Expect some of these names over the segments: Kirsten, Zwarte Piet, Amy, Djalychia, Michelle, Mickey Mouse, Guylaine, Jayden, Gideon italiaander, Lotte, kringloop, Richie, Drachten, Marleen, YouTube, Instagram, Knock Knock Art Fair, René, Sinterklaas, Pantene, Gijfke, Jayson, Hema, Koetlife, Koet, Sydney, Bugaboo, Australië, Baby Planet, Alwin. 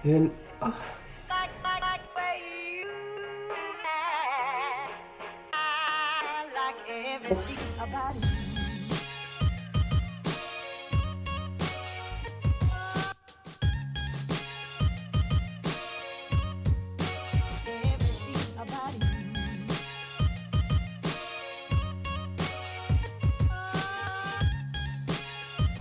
hun... Oh.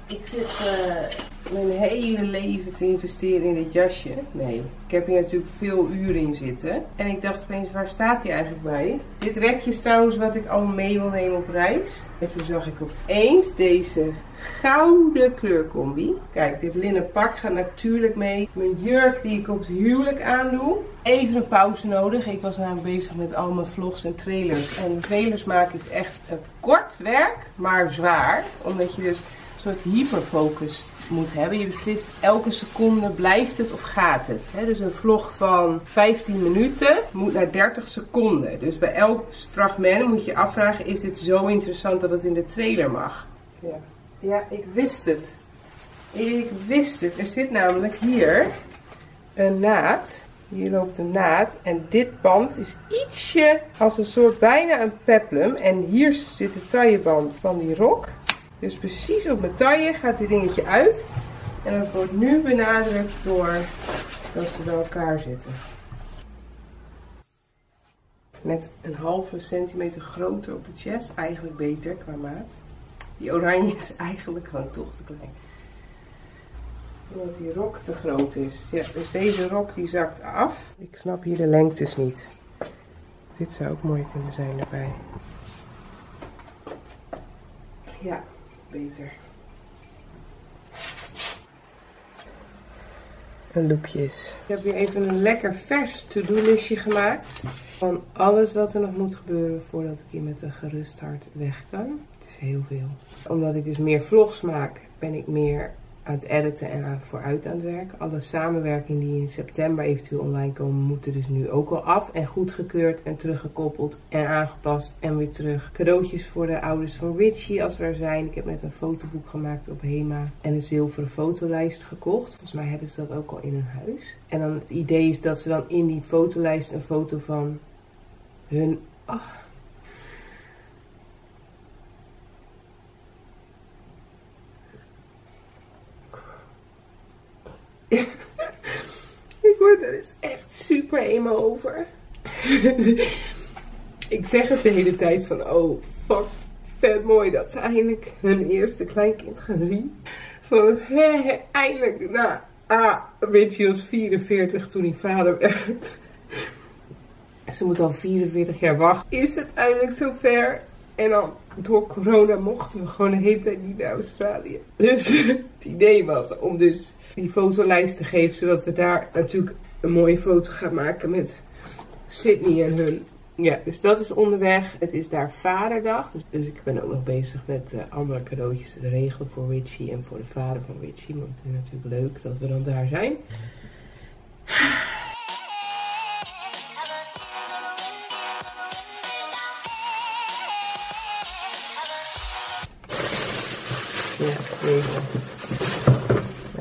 Ik zit mijn hele leven te investeren in dit jasje. Nee, ik heb hier natuurlijk veel uren in zitten. En ik dacht opeens, waar staat hij eigenlijk bij? Dit rekje is trouwens wat ik al mee wil nemen op reis. En toen zag ik opeens deze gouden kleurcombi. Kijk, dit linnen pak gaat natuurlijk mee. Mijn jurk die ik op het huwelijk aandoe. Even een pauze nodig. Ik was namelijk bezig met al mijn vlogs en trailers. En trailers maken is echt een kort werk, maar zwaar. Omdat je dus... een soort hyperfocus moet hebben. Je beslist elke seconde blijft het of gaat het. He, dus een vlog van 15 minuten moet naar 30 seconden. Dus bij elk fragment moet je afvragen, is dit zo interessant dat het in de trailer mag? Ja, ja, ik wist het. Ik wist het. Er zit namelijk hier een naad. Hier loopt een naad en dit band is ietsje als een soort bijna een peplum. En hier zit de tailleband van die rok. Dus precies op mijn taille gaat dit dingetje uit. En dat wordt nu benadrukt door dat ze bij elkaar zitten. Net een halve centimeter groter op de chest. Eigenlijk beter qua maat. Die oranje is eigenlijk gewoon toch te klein. Omdat die rok te groot is. Ja, dus deze rok die zakt af. Ik snap hier de lengtes niet. Dit zou ook mooi kunnen zijn daarbij. Ja. Beter. Een lookjes. Ik heb weer even een lekker vers to-do-listje gemaakt. Van alles wat er nog moet gebeuren voordat ik hier met een gerust hart weg kan. Het is heel veel. Omdat ik dus meer vlogs maak, ben ik meer aan het editen en vooruit aan het werk. Alle samenwerkingen die in september eventueel online komen, moeten dus nu ook al af. En goedgekeurd en teruggekoppeld en aangepast en weer terug. Cadeautjes voor de ouders van Richie als we er zijn. Ik heb net een fotoboek gemaakt op Hema en een zilveren fotolijst gekocht. Volgens mij hebben ze dat ook al in hun huis. En dan het idee is dat ze dan in die fotolijst een foto van hun... Oh. Ik word er dus echt super emo over. Ik zeg het de hele tijd van, oh fuck, vet mooi dat ze eindelijk hun eerste kleinkind gaan zien. Van, eindelijk, nou, Richie was 44 toen hij vader werd. Ze moet al 44 jaar wachten. Is het eindelijk zover? En dan, door corona mochten we gewoon de hele tijd niet naar Australië. Dus het idee was om dus die fotolijst te geven. Zodat we daar natuurlijk een mooie foto gaan maken met Sydney en hun. Ja, dus dat is onderweg. Het is daar Vaderdag. Dus ik ben ook nog bezig met andere cadeautjes te regelen voor Richie en voor de vader van Richie. Want het is natuurlijk leuk dat we dan daar zijn.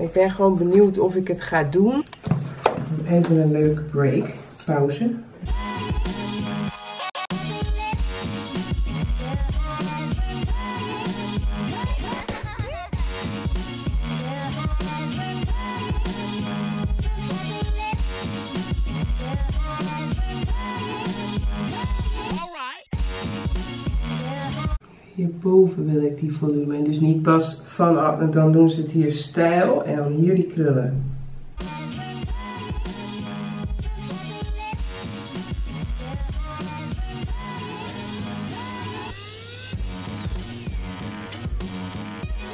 Ik ben gewoon benieuwd of ik het ga doen. Even een leuke break, pauze. Hierboven wil ik die volume en dus niet pas vanaf, want dan doen ze het hier stijl en dan hier die krullen.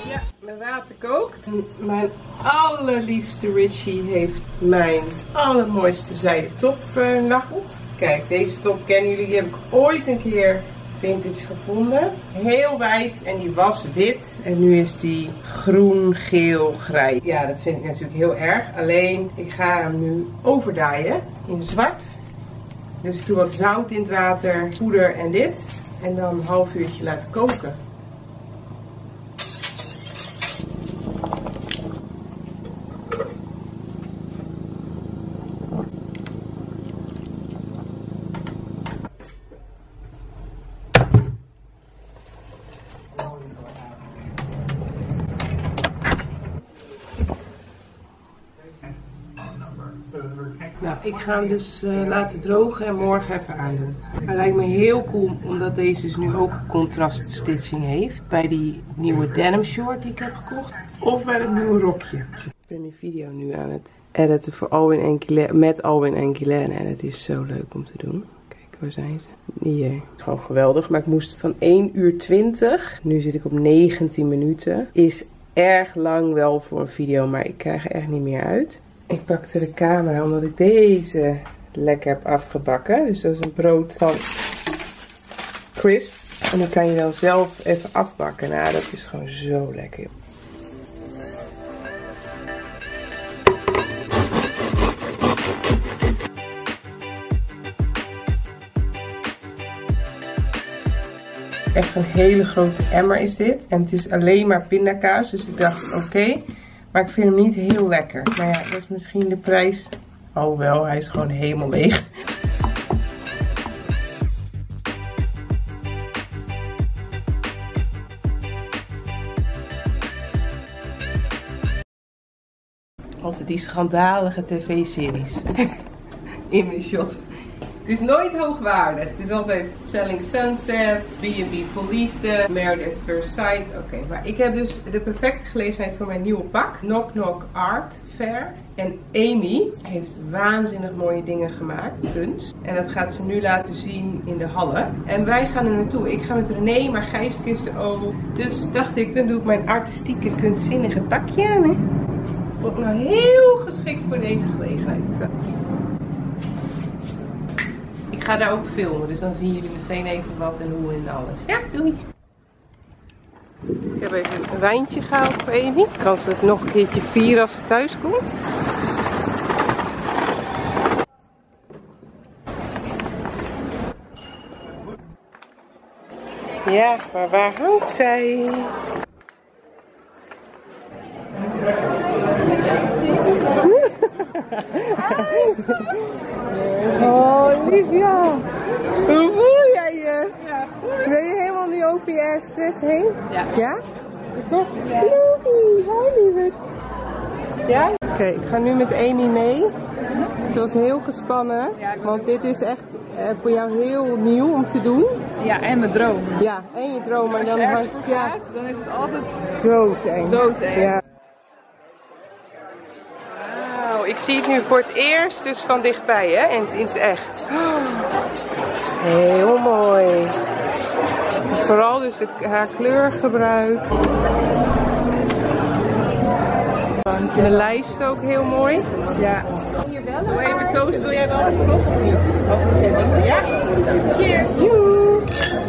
Ja, mijn water kookt. Mijn allerliefste Richie heeft mijn allermooiste zijde top vernacheld. Kijk, deze top kennen jullie, die heb ik ooit een keer... vintage gevonden. Heel wijd en die was wit. En nu is die groen, geel, grijs. Ja, dat vind ik natuurlijk heel erg. Alleen, ik ga hem nu overdaaien in zwart. Dus ik doe wat zout in het water, poeder en dit. En dan een half uurtje laten koken. Nou, ik ga hem dus laten drogen en morgen even aandoen. Hij lijkt me heel cool, omdat deze dus nu ook contrast stitching heeft. Bij die nieuwe denim short die ik heb gekocht. Of bij het nieuwe rokje. Ik ben die video nu aan het editen voor Alwin en Guylaine, met Alwin en Guylaine. En het is zo leuk om te doen. Kijk, waar zijn ze? Hier. Gewoon geweldig. Maar ik moest van 1:20. Nu zit ik op 19 minuten. Is erg lang wel voor een video, maar ik krijg er echt niet meer uit. Ik pakte de camera omdat ik deze lekker heb afgebakken. Dus dat is een brood van crisp. En dan kan je dan zelf even afbakken. Nou, dat is gewoon zo lekker. Echt zo'n hele grote emmer is dit. En het is alleen maar pindakaas. Dus ik dacht, oké. Maar ik vind hem niet heel lekker. Maar ja, dat is misschien de prijs. Oh wel, hij is gewoon helemaal leeg. Altijd die schandalige tv-series. Image shot. Het is nooit hoogwaardig. Het is altijd Selling Sunset, B&B voor Liefde, Married at First Sight. Oké, maar ik heb dus de perfecte gelegenheid voor mijn nieuwe pak. Knock Knock Art Fair. En Amy heeft waanzinnig mooie dingen gemaakt, kunst. En dat gaat ze nu laten zien in de hallen. En wij gaan er naartoe. Ik ga met René, maar Gijfke is er ook. Dus dacht ik, dan doe ik mijn artistieke, kunstzinnige pakje aan. Hè? Vond ik nou heel geschikt voor deze gelegenheid. Ik ga daar ook filmen, dus dan zien jullie meteen even wat en hoe en alles. Ja, doei! Ik heb even een wijntje gehaald voor Amy. Kan ze het nog een keertje vieren als ze thuis komt. Ja, maar waar hangt zij? Oh, lief, ja. Hoe voel jij je? Ja, goed. Ben je helemaal nu over je stress heen? Ja. Ja? Toch? Ja. Lovie, hi lieverd. Ja? Oké, ik ga nu met Amy mee. Ze was heel gespannen, want dit is echt voor jou heel nieuw om te doen. Ja, en mijn droom. Ja, en je droom. En dan als je ergens voor gaat, dan is het altijd doodeng. Ja. Ik zie het nu voor het eerst, dus van dichtbij, hè? En in het echt. Heel mooi. Vooral dus haar kleurgebruik. De lijst ook heel mooi. Ja. Hier wel. Doe even toast. Wil jij wel een vlog of niet? Ja. Cheers.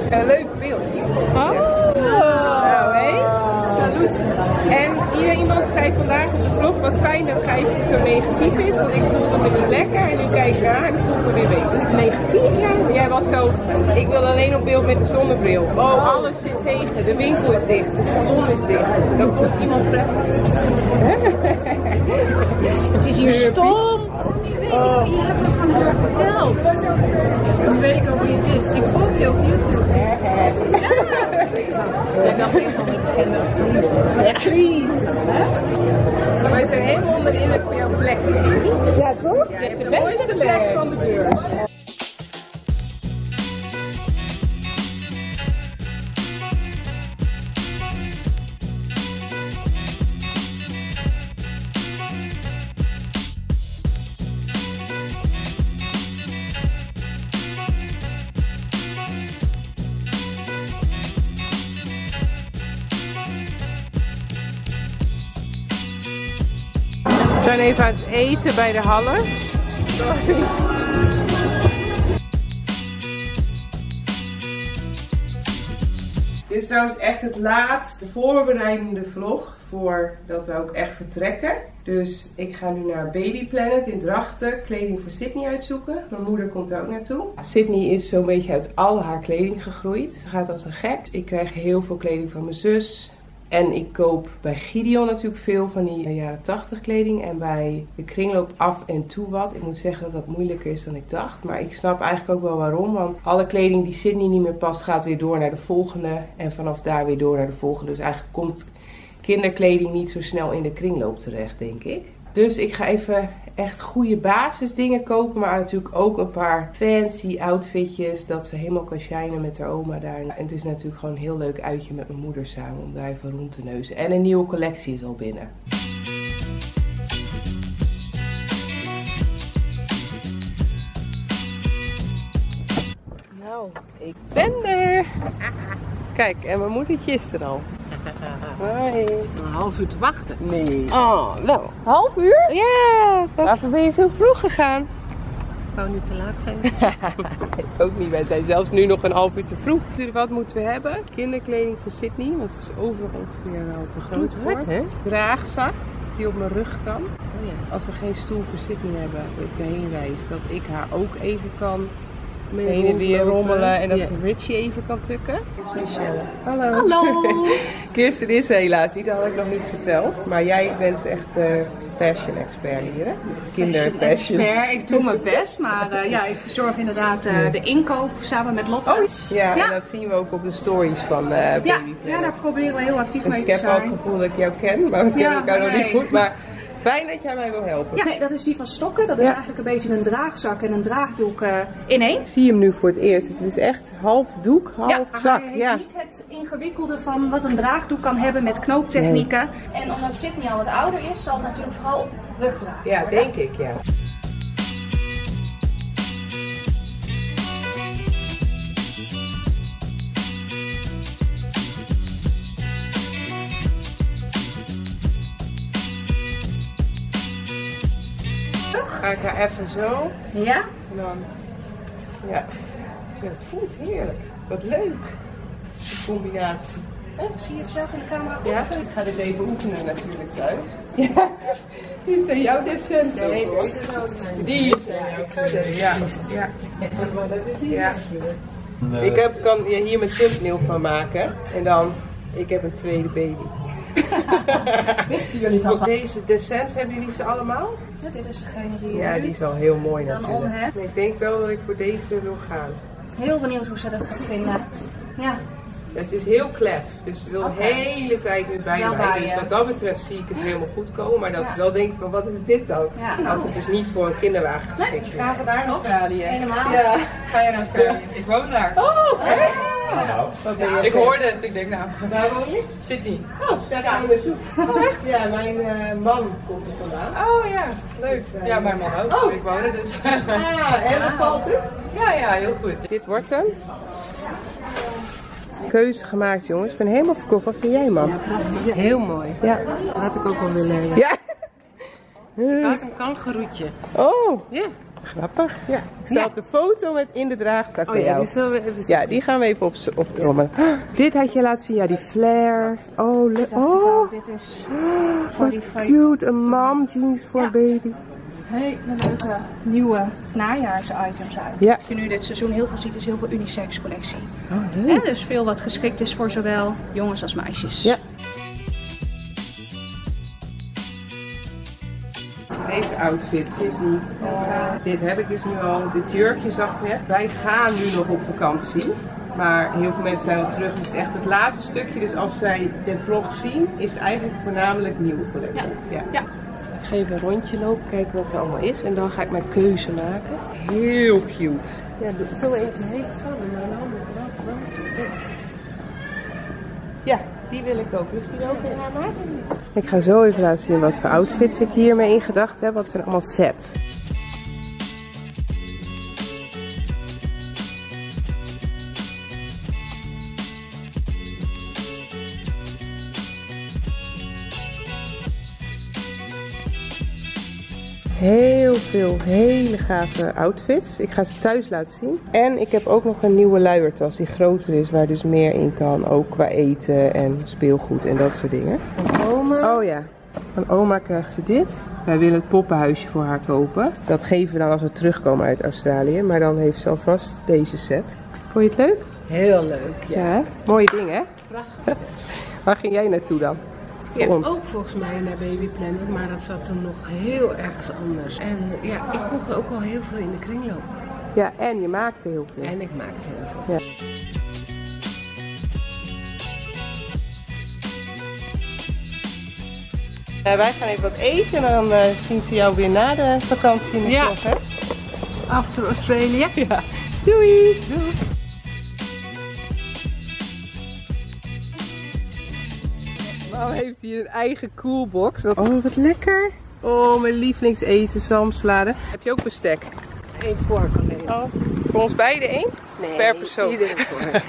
Een leuk beeld. En iemand zei vandaag op de vlog, wat fijn dat Gijsje zo negatief is, want ik voelde me niet lekker en nu kijk ik naar en ik voel me weer beter. Negatief? Ja. Jij was zo, ik wil alleen op beeld met de zonnebril. Oh, alles zit tegen, de winkel is dicht, de salon is dicht. Dan voelt iemand prettig. Het is hier stom. Ik weet niet, je hebt me vandaag verteld. Dan weet ik ook wie het is. Ik vond je op YouTube. Ik dacht niet van, ik ken dat zoiets. Ja, please. Wij zijn helemaal onderin op jouw plek. Ja, toch? Je hebt de beste plek van de deur. We zijn even aan het eten bij de hallen. Sorry. Dit is trouwens echt het laatste voorbereidende vlog voordat we ook echt vertrekken. Dus ik ga nu naar Baby Planet in Drachten, kleding voor Sydney uitzoeken. Mijn moeder komt er ook naartoe. Sydney is zo'n beetje uit al haar kleding gegroeid. Ze gaat als een gek. Ik krijg heel veel kleding van mijn zus. En ik koop bij Gideon natuurlijk veel van die jaren 80 kleding. En bij de kringloop af en toe wat. Ik moet zeggen dat dat moeilijker is dan ik dacht. Maar ik snap eigenlijk ook wel waarom. Want alle kleding die Sydney niet meer past gaat weer door naar de volgende. En vanaf daar weer door naar de volgende. Dus eigenlijk komt kinderkleding niet zo snel in de kringloop terecht, denk ik. Dus ik ga even echt goede basisdingen kopen. Maar natuurlijk ook een paar fancy outfitjes. Dat ze helemaal kan shinen met haar oma daar. En het is natuurlijk gewoon een heel leuk uitje met mijn moeder samen. Om daar even rond te neuzen. En een nieuwe collectie is al binnen. Nou, ik ben er. Kijk, en mijn moedertje is er al. Hoi. Is het een half uur te wachten? Nee. Oh, wel. Half uur? Ja. Waarvoor ben je zo vroeg gegaan? Ik wou niet te laat zijn. Ik ook niet. Wij zijn zelfs nu nog een half uur te vroeg. Wat moeten we hebben? Kinderkleding voor Sydney, want ze is overal ongeveer wel te groot voor. Hè? Draagzak die op mijn rug kan. Oh, ja. Als we geen stoel voor Sydney hebben op de heenreis, dat ik haar ook even kan. Heen en weer rommelen en dat Richie even kan tukken. Dat is Michelle. Hallo. Hallo. Kirsten is helaas niet, dat had ik nog niet verteld. Maar jij bent echt fashion expert hier, hè? Kinderfashion. Ik doe mijn best, maar ja, ik verzorg inderdaad de inkoop samen met Lotte. Oh, ja, ja, en dat zien we ook op de stories van Baby Planet. Ja, daar proberen we heel actief mee te zijn. Ik heb al het gevoel dat ik jou ken, maar we kennen elkaar nog niet goed. Maar fijn dat jij mij wil helpen. Ja, nee, dat is die van stokken. Dat is eigenlijk een beetje een draagzak en een draagdoek in één. Ik zie hem nu voor het eerst. Het is echt half doek, half zak. Maar hij heeft niet het ingewikkelde van wat een draagdoek kan hebben met knooptechnieken. Nee. En omdat Sydney al wat ouder is, zal het natuurlijk vooral op de rug dragen. Ja, denk ik, ja. Ga ik haar even zo. Ja? En dan, ja, het voelt heerlijk. Wat leuk. De combinatie. Oh, zie je het zelf in de camera? Ja, ik ga dit even oefenen natuurlijk thuis. Ja. Dit zijn jouw decenten. Nee, hoor. Die zijn jouw decenten. Ja. Maar dat is hier. Ik kan hier mijn thumbnail van maken. En dan, ik heb een tweede baby. Wisten jullie dat? Deze decents, hebben jullie ze allemaal? Ja, dit is degene die... Ja, die is al heel mooi natuurlijk. Ik denk wel dat ik voor deze wil gaan. Heel benieuwd hoe ze dat gaat vinden. Ja. Ja, ze is heel klef, dus ze wil de hele tijd weer bij mij. Dus wat dat betreft zie ik het helemaal goed komen. Maar dat is wel denk ik van, wat is dit dan? Ja. Als het dus niet voor een kinderwagen geschikt is. Nee, gaan we daar naar Australië. Helemaal. Ja. Ga jij naar Australië? Ik woon daar. Oh, echt? Ja, ik hoorde het, ik denk nou. Waar woon je? Sydney. Oh, daar ga je naartoe. Oh, echt? Ja, mijn man komt er vandaan. Oh ja, leuk. Dus, ja, mijn man ook. Oh. Ik woon er dus. En hoe valt het? Ja, heel goed. Dit wordt hem. Keuze gemaakt, jongens. Ik ben helemaal verkocht. Wat vind jij, man? Ja, heel mooi. Ja. Dat had ik ook al willen hebben. Ja. Ik had een kangoeroetje. Oh. Ja. Grappig. Ja. Ik sta op de foto met in de draagzak bij jou. Die gaan we even optrommen. Ja. Oh, dit had je laten zien. Ja, die flare. Oh, dit is wat cute. Een mom jeans voor baby. Hele leuke nieuwe najaarsitems uit. Ja. Wat je nu dit seizoen heel veel ziet is heel veel unisex collectie. Oh, en dus veel wat geschikt is voor zowel jongens als meisjes. Ja. Deze outfit zit niet. Dit heb ik dus nu al. Dit jurkje zag ik net. Wij gaan nu nog op vakantie. Maar heel veel mensen zijn al terug. Dus echt het laatste stukje. Dus als zij de vlog zien, is het eigenlijk voornamelijk nieuwe collectie. Ja. Ik ga even een rondje lopen, kijken wat er allemaal is. En dan ga ik mijn keuze maken. Heel cute. Ja, zo eentje heet zo. Ja, die wil ik ook. Is die ook in haar maat? Ik ga zo even laten zien wat voor outfits ik hiermee in gedacht heb. Wat voor allemaal sets. Heel veel hele gave outfits. Ik ga ze thuis laten zien. En ik heb ook nog een nieuwe luiertas die groter is, waar dus meer in kan. Ook qua eten en speelgoed en dat soort dingen. Van oma. Oh ja. Van oma krijgt ze dit. Wij willen het poppenhuisje voor haar kopen. Dat geven we dan als we terugkomen uit Australië. Maar dan heeft ze alvast deze set. Vond je het leuk? Heel leuk, ja. Mooie ding, hè? Prachtig. Waar ging jij naartoe dan? Ik heb ook volgens mij naar Baby Planet, maar dat zat toen nog heel ergens anders. En ja, ik kocht ook al heel veel in de kringloop. Ja, en je maakte heel veel. En ik maakte heel veel. Ja. Wij gaan even wat eten en dan zien we jou weer na de vakantie in de vlog, hè? After Australia. Ja. Doei! Doei! Mam heeft hier een eigen koelbox. Oh, wat lekker! Oh, mijn lievelingseten, zalmsalade. Heb je ook bestek? Eén vork alleen. Oh. Voor ons beiden één? Nee, per persoon. Iedereen vork.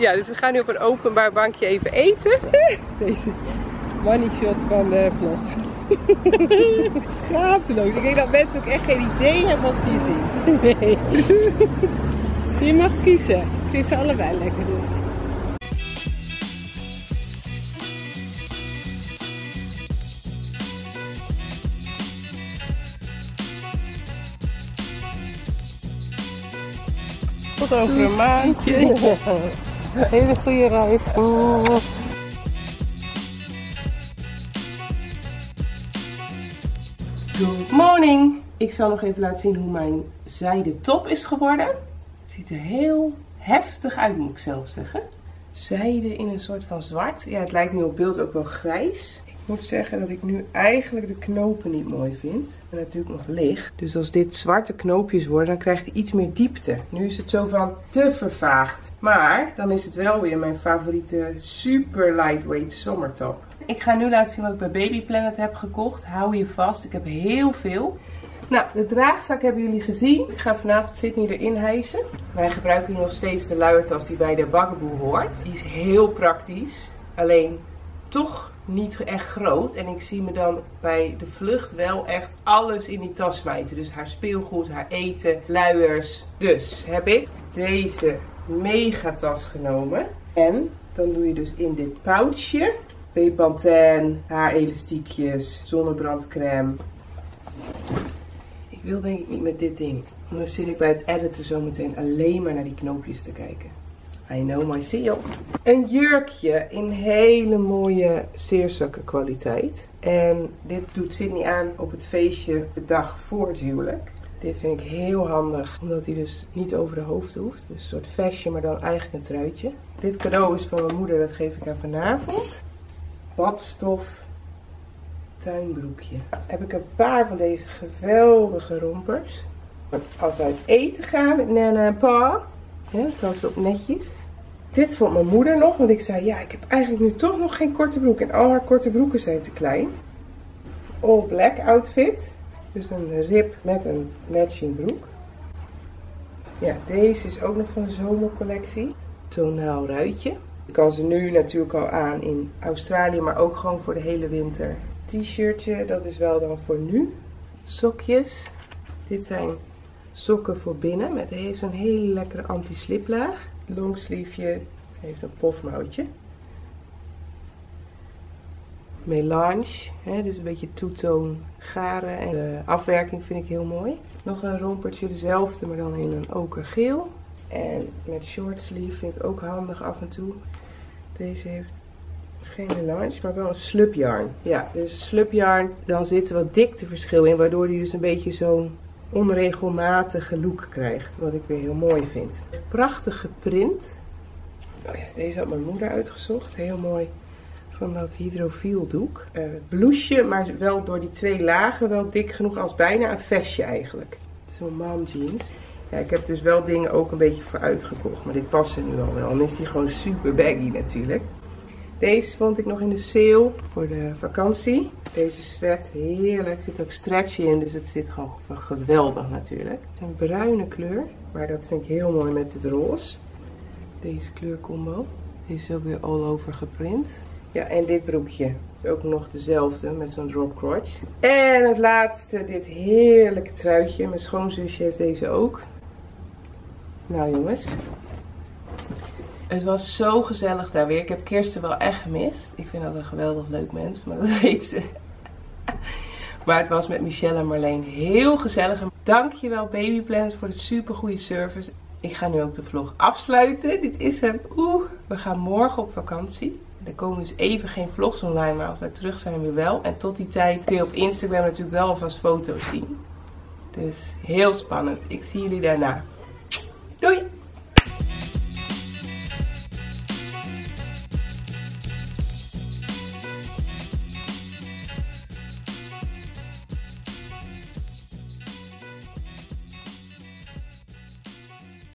Ja, dus we gaan nu op een openbaar bankje even eten. Deze money shot van de vlog. Schaamteloos. Ik denk dat mensen ook echt geen idee hebben wat ze hier zien. Nee. Je mag kiezen. Ik vind ze allebei lekker doen. Tot over een maandje. Ja. Hele goede reis. Oh. Good morning! Ik zal nog even laten zien hoe mijn zijden top is geworden. Het ziet er heel heftig uit, moet ik zelf zeggen. Zijde in een soort van zwart. Ja, het lijkt nu op beeld ook wel grijs. Ik moet zeggen dat ik nu eigenlijk de knopen niet mooi vind. En natuurlijk nog licht. Dus als dit zwarte knoopjes worden, dan krijgt hij iets meer diepte. Nu is het zo van te vervaagd. Maar dan is het wel weer mijn favoriete super lightweight zomertop. Ik ga nu laten zien wat ik bij Baby Planet heb gekocht. Hou je vast, ik heb heel veel. Nou, de draagzak hebben jullie gezien. Ik ga vanavond Sydney erin hijsen. Wij gebruiken nog steeds de luiertas die bij de Bugaboo hoort. Die is heel praktisch. Alleen toch niet echt groot. En ik zie me dan bij de vlucht wel echt alles in die tas smijten. Dus haar speelgoed, haar eten, luiers. Dus heb ik deze megatas genomen. En dan doe je dus in dit pouchje. Pantene, haar elastiekjes, zonnebrandcrème. Ik wil denk ik niet met dit ding. Anders zit ik bij het editen zometeen alleen maar naar die knoopjes te kijken. I know my seal. Een jurkje in hele mooie seerzakkenkwaliteit. En dit doet Sydney aan op het feestje de dag voor het huwelijk. Dit vind ik heel handig, omdat hij dus niet over de hoofd hoeft. Dus een soort vestje, maar dan eigenlijk een truitje. Dit cadeau is van mijn moeder, dat geef ik haar vanavond. Badstof tuinbroekje. Heb ik een paar van deze geweldige rompers. Als we uit eten gaan met Nana en Pa. Ja, kan ze op netjes. Dit vond mijn moeder nog, want ik zei ja, ik heb eigenlijk nu toch nog geen korte broek. En al haar korte broeken zijn te klein. All black outfit. Dus een rib met een matching broek. Ja, deze is ook nog van de zomercollectie. Tonaal ruitje. Ik kan ze nu natuurlijk al aan in Australië, maar ook gewoon voor de hele winter. T-shirtje, dat is wel dan voor nu. Sokjes. Dit zijn sokken voor binnen met zo'n hele lekkere anti-sliplaag. Longsleeveje, heeft een pofmouwtje. Melange, hè, dus een beetje toetoon garen. En de afwerking vind ik heel mooi. Nog een rompertje, dezelfde, maar dan in een okergeel. En met short sleeve vind ik ook handig af en toe. Deze heeft geen melange, maar wel een slubjarn. Ja, dus slubjarn, dan zit er wat dikteverschil in, waardoor die dus een beetje zo'n onregelmatige look krijgt. Wat ik weer heel mooi vind. Prachtig geprint. Oh ja, deze had mijn moeder uitgezocht. Heel mooi van dat hydrofiel doek. Blouseje, maar wel door die twee lagen wel dik genoeg als bijna een vestje eigenlijk. Zo'n mom jeans. Ja, ik heb dus wel dingen ook een beetje vooruit gekocht, maar dit past er nu al wel. Dan is die gewoon super baggy natuurlijk. Deze vond ik nog in de sale voor de vakantie. Deze sweat, heerlijk. Er zit ook stretch in, dus het zit gewoon geweldig natuurlijk. Een bruine kleur, maar dat vind ik heel mooi met het roze. Deze kleurcombo. Deze is ook weer all over geprint. Ja, en dit broekje. Is ook nog dezelfde met zo'n drop crotch. En het laatste, dit heerlijke truitje. Mijn schoonzusje heeft deze ook. Nou jongens, het was zo gezellig daar weer. Ik heb Kirsten wel echt gemist. Ik vind dat een geweldig leuk mens, maar dat weet ze. Maar het was met Michelle en Marleen heel gezellig. Dankjewel Baby Planet voor de supergoeie service. Ik ga nu ook de vlog afsluiten. Dit is hem. Oeh, we gaan morgen op vakantie. Er komen dus even geen vlogs online, maar als wij terug zijn weer wel. En tot die tijd kun je op Instagram natuurlijk wel alvast foto's zien. Dus heel spannend. Ik zie jullie daarna. Doei!